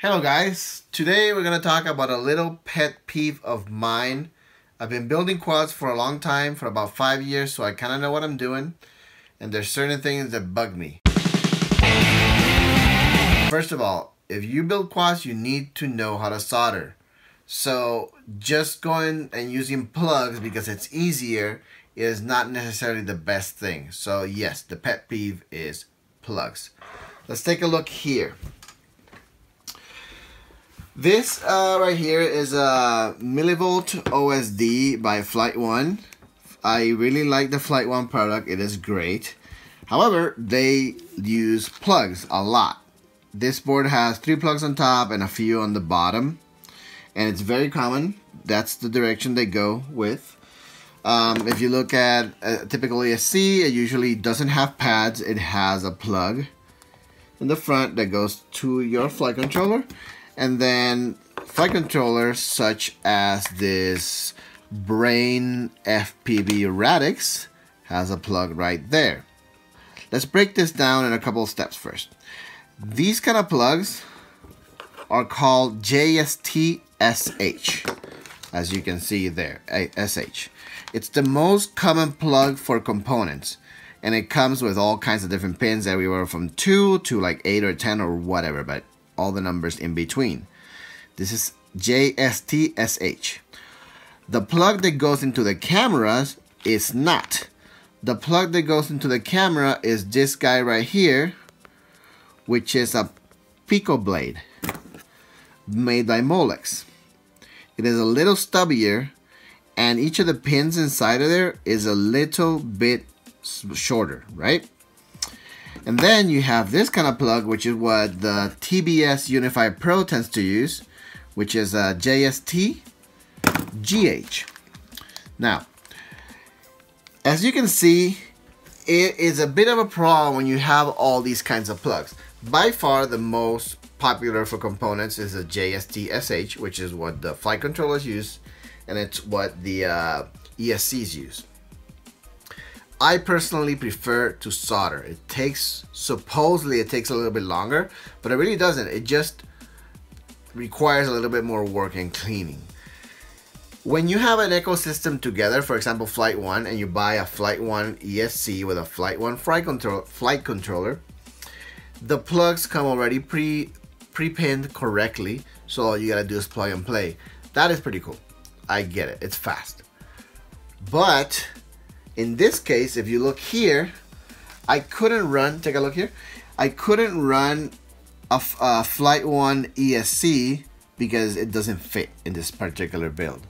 Hello guys, today we're going to talk about a little pet peeve of mine. I've been building quads for a long time, for about 5 years, so I kind of know what I'm doing, and there's certain things that bug me. First of all, if you build quads, you need to know how to solder. So just going and using plugs because it's easier is not necessarily the best thing. So yes, the pet peeve is plugs. Let's take a look here. This right here is a MilliVoltOSD by Flight One. I really like the Flight One product, it is great. However, they use plugs a lot. This board has 3 plugs on top and a few on the bottom. And it's very common, that's the direction they go with. If you look at a typical ESC, it usually doesn't have pads, it has a plug in the front that goes to your flight controller. And then flight controllers such as this Brain FPV Radix has a plug right there. Let's break this down in a couple of steps first. These kind of plugs are called JST SH, as you can see there, SH. It's the most common plug for components, and it comes with all kinds of different pins, everywhere from 2 to like 8 or 10 or whatever, but all the numbers in between. This is JST SH. The plug that goes into the cameras is not. The plug that goes into the camera is this guy right here, which is a Pico Blade made by Molex. It is a little stubbier, and each of the pins inside of there is a little bit shorter, right? And then you have this kind of plug, which is what the TBS Unify Pro tends to use, which is a JST GH. Now, as you can see, it is a bit of a problem when you have all these kinds of plugs. By far the most popular for components is a JST SH, which is what the flight controllers use, and it's what the ESCs use. I personally prefer to solder. It takes, supposedly it takes a little bit longer, but it really doesn't. It just requires a little bit more work and cleaning. When you have an ecosystem together, for example Flight One, and you buy a Flight One ESC with a Flight One flight controller, the plugs come already pre-pinned correctly, so all you gotta do is plug and play. That is pretty cool. I get it, it's fast. But in this case, if you look here, I couldn't run, take a look here, I couldn't run a Flight One ESC because it doesn't fit in this particular build.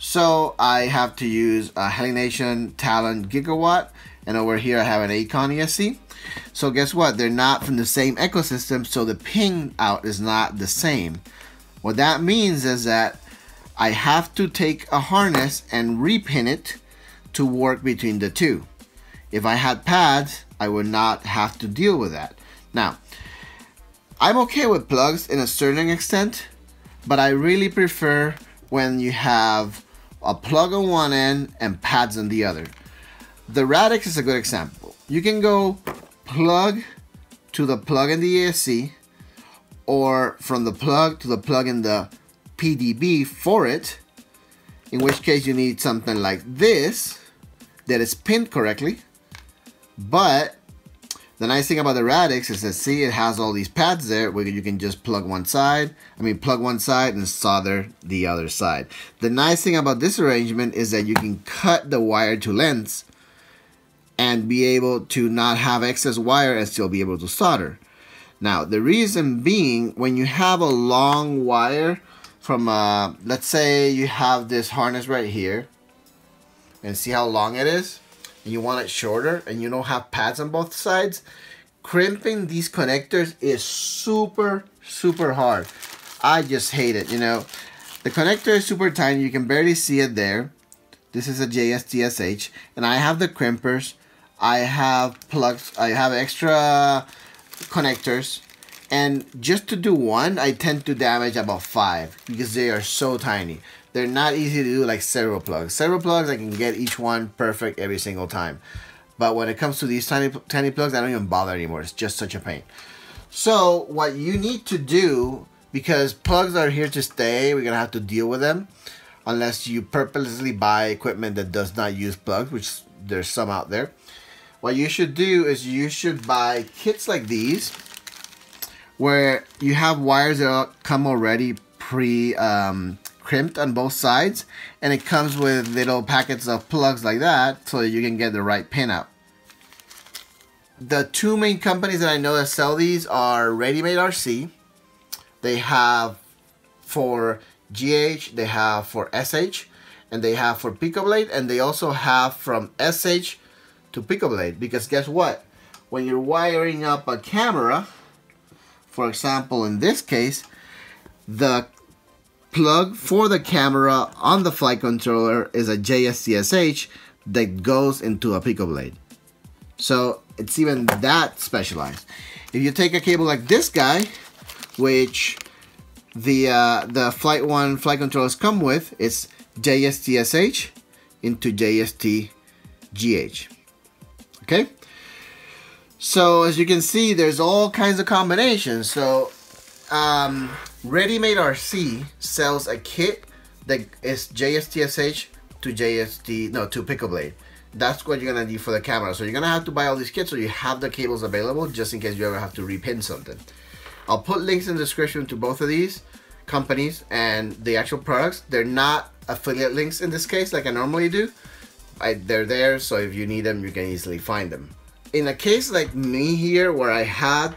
So I have to use a Heli Nation Talon Gigawatt, and over here I have an Akon ESC. So guess what, they're not from the same ecosystem, so the ping out is not the same. What that means is that I have to take a harness and repin it to work between the two. If I had pads, I would not have to deal with that. Now, I'm okay with plugs in a certain extent, but I really prefer when you have a plug on one end and pads on the other. The Radix is a good example. You can go plug to the plug in the ESC, or from the plug to the plug in the PDB for it, in which case you need something like this that is pinned correctly. But the nice thing about the Radix is that, see, it has all these pads there where you can just plug one side and solder the other side. The nice thing about this arrangement is that you can cut the wire to lengths and be able to not have excess wire and still be able to solder. Now, the reason being, when you have a long wire from let's say you have this harness right here, and see how long it is, and you want it shorter, and you don't have pads on both sides, crimping these connectors is super hard. I just hate it, you know. The connector is super tiny, you can barely see it there. This is a JST SH, and I have the crimpers, I have plugs, I have extra connectors, and just to do one, I tend to damage about 5 because they are so tiny. They're not easy to do like several plugs. Several plugs, I can get each one perfect every single time. But when it comes to these tiny plugs, I don't even bother anymore. It's just such a pain. So what you need to do because plugs are here to stay. We're gonna have to deal with them unless you purposely buy equipment that does not use plugs, which there's some out there. What you should do is you should buy kits like these where you have wires that come already pre-crimped on both sides, and it comes with little packets of plugs like that so that you can get the right pin out. The two main companies that I know that sell these are ReadyMadeRC. They have for GH, they have for SH, and they have for Pico Blade, and they also have from SH to Pico Blade, because guess what? When you're wiring up a camera, for example in this case, the plug for the camera on the flight controller is a JST SH that goes into a Pico Blade. So it's even that specialized. If you take a cable like this guy, which the Flight One flight controllers come with, it's JST SH into JST GH. Okay? So as you can see, there's all kinds of combinations. So ReadyMadeRC sells a kit that is JST SH to to Pico Blade. That's what you're gonna need for the camera. So you're gonna have to buy all these kits so you have the cables available just in case you ever have to repin something. I'll put links in the description to both of these companies and the actual products. They're not affiliate links in this case like I normally do. They're there, so if you need them, you can easily find them. In a case like me here where I had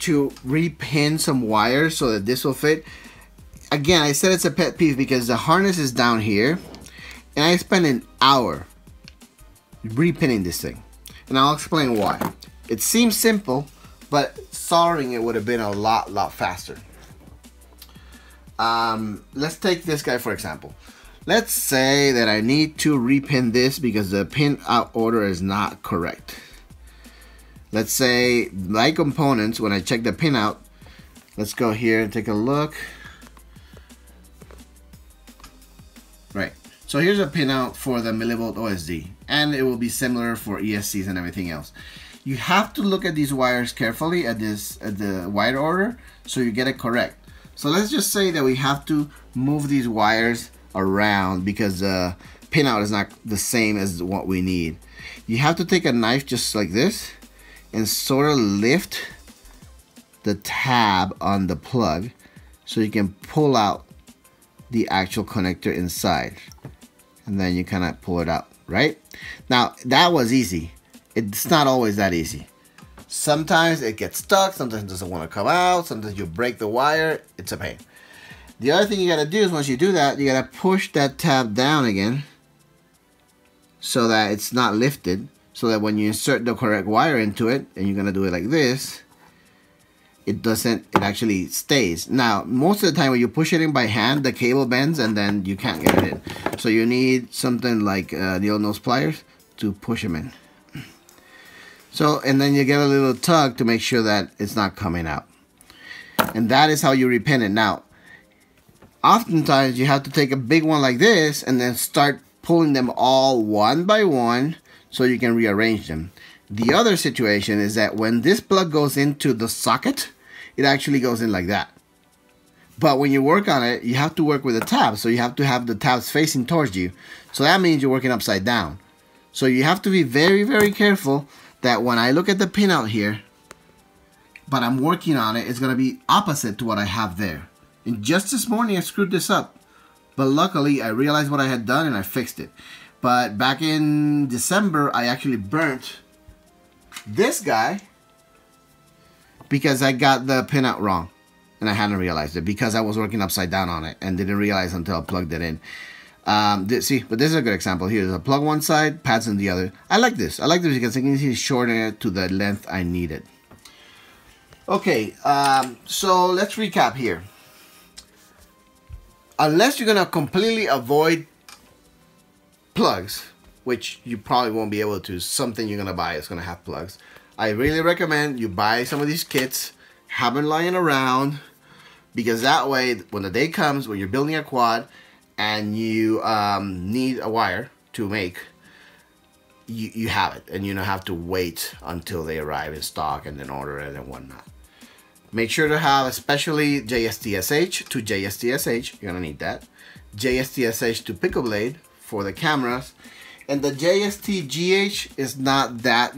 to repin some wires so that this will fit, again, I said it's a pet peeve because the harness is down here and I spent an hour repinning this thing, and I'll explain why. It seems simple, but soldering it would have been a lot faster. Let's take this guy for example. Let's say that I need to repin this because the pin out order is not correct. Let's say my components, when I check the pin out, let's go here and take a look. Right, so here's a pin out for the MilliVoltOSD, and it will be similar for ESCs and everything else. You have to look at these wires carefully at the wire order so you get it correct. So let's just say that we have to move these wires around because the pinout is not the same as what we need. You have to take a knife just like this and sort of lift the tab on the plug so you can pull out the actual connector inside, and then you kind of pull it out. Right? Now that was easy. It's not always that easy. Sometimes it gets stuck, sometimes it doesn't want to come out, sometimes you break the wire, it's a pain. The other thing you gotta do is once you do that, you gotta push that tab down again so that it's not lifted, so that when you insert the correct wire into it, and you're gonna do it like this, it actually stays. Now, most of the time when you push it in by hand, the cable bends and then you can't get it in. So you need something like the old nose pliers to push them in. So, and then you get a little tug to make sure that it's not coming out. And that is how you repin it. Now, oftentimes you have to take a big one like this and then start pulling them all one by one so you can rearrange them. The other situation is that when this plug goes into the socket, it actually goes in like that. But when you work on it, you have to work with the tabs. So you have to have the tabs facing towards you. So that means you're working upside down. So you have to be very careful that when I look at the pinout here, but I'm working on it, it's gonna be opposite to what I have there. And just this morning, I screwed this up. But luckily, I realized what I had done and I fixed it. But back in December, I actually burnt this guy because I got the pinout wrong. And I hadn't realized it because I was working upside down on it and didn't realize until I plugged it in. See, but this is a good example. Here's a plug one side, pads on the other. I like this. I like this because I can easily shorten it to the length I need it. Okay, so let's recap here. Unless you're gonna completely avoid plugs, which you probably won't be able to, something you're gonna buy is gonna have plugs. I really recommend you buy some of these kits, have them lying around, because that way, when the day comes, when you're building a quad, and you need a wire to make, you have it, and you don't have to wait until they arrive in stock and then order it and whatnot. Make sure to have especially JST SH to JST SH, you're gonna need that. JST SH to Pico Blade for the cameras. And the JST GH is not that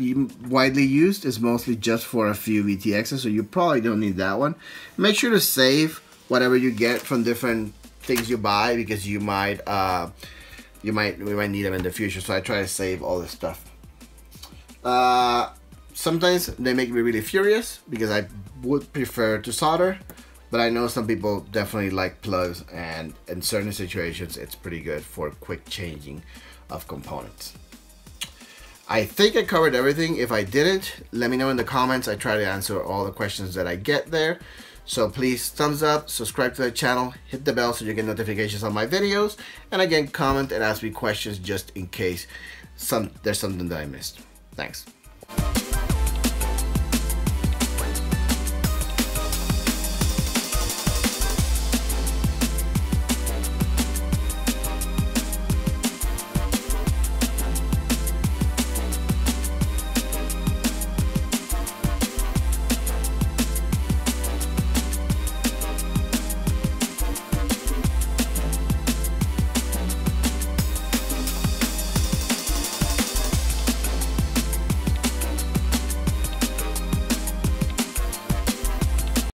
widely used, it's mostly just for a few VTXs, so you probably don't need that one. Make sure to save whatever you get from different things you buy, because we might need them in the future, so I try to save all this stuff. Sometimes they make me really furious because I would prefer to solder, but I know some people definitely like plugs, and in certain situations it's pretty good for quick changing of components. I think I covered everything. If I didn't, let me know in the comments. I try to answer all the questions that I get there. So please thumbs up, subscribe to the channel, hit the bell so you get notifications on my videos, and again, comment and ask me questions just in case there's something that I missed. Thanks.